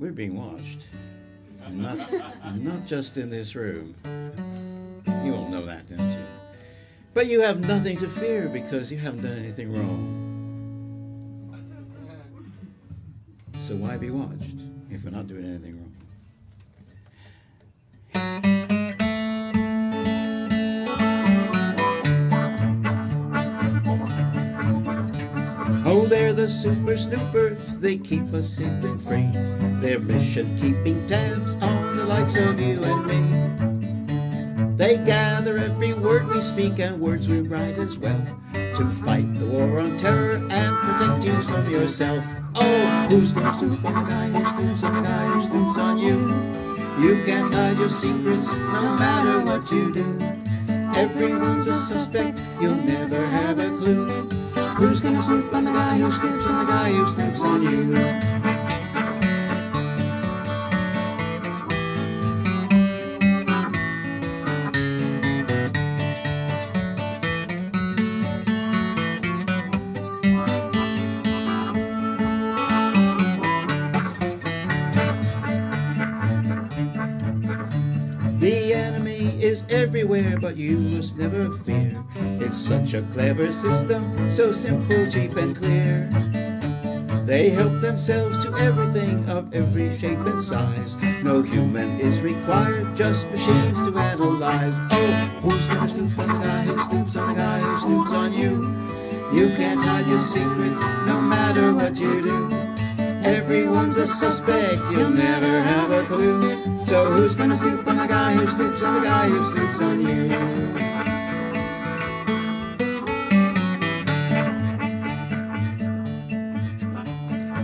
We're being watched. Not just in this room. You all know that, don't you? But you have nothing to fear because you haven't done anything wrong. So why be watched if we're not doing anything wrong? Oh, they're the super snoopers, they keep us safe and free. Their mission keeping tabs on the likes of you and me. They gather every word we speak and words we write as well, to fight the war on terror and protect you from yourself. Oh, who's gonna snoop on the guy who snoops on the guy who snoops on you? You can't hide your secrets no matter what you do. Everyone's a suspect, you'll never have a clue. Who's gonna snoop on the guy who snoops on the guy who snoops on you? The enemy is everywhere, but you must never fear. It's such a clever system, so simple, cheap and clear. They help themselves to everything of every shape and size. No human is required, just machines to analyze. Oh, who's gonna snoop on the guy who snoops on the guy who snoops on you? You can't hide your secrets, no matter what you do. Everyone's a suspect, you'll never have a clue. So who's gonna snoop on the guy who snoops on the guy who snoops on you?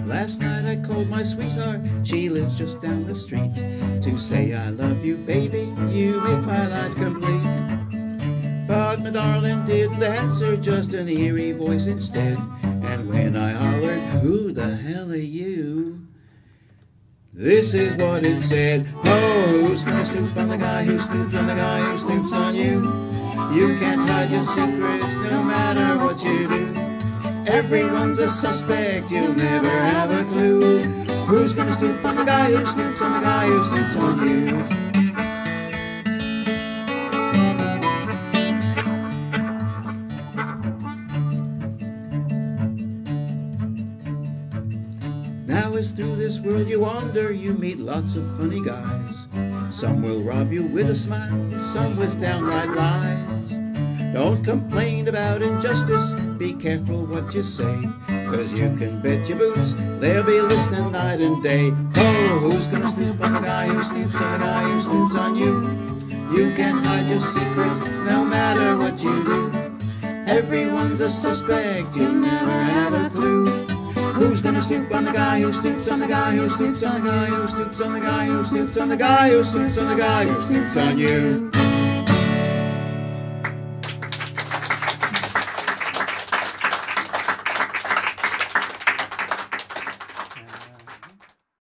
Last night I called my sweetheart, she lives just down the street, to say I love you, baby, you make my life complete. But my darling didn't answer, just an eerie voice instead. And when I hollered, who the hell are you? This is what it said. Oh, who's gonna snoop on the guy who snoops on the guy who snoops on you? You can't hide your secrets no matter what you do. Everyone's a suspect, you'll never have a clue. Who's gonna snoop on the guy who snoops on the guy who snoops on you? Now as through this world you wander, you meet lots of funny guys. Some will rob you with a smile, some with downright lies. Don't complain about injustice, be careful what you say, cause you can bet your boots they'll be listening night and day. Oh, who's gonna snoop on the guy who snoops on the guy who snoops on you? You can't hide your secrets no matter what you do. Everyone's a suspect, you never have a clue. Who's gonna snoop on the guy who snoops on the guy who snoops on the guy who snoops on the guy who snoops on the guy who snoops on the guy who snoops on you?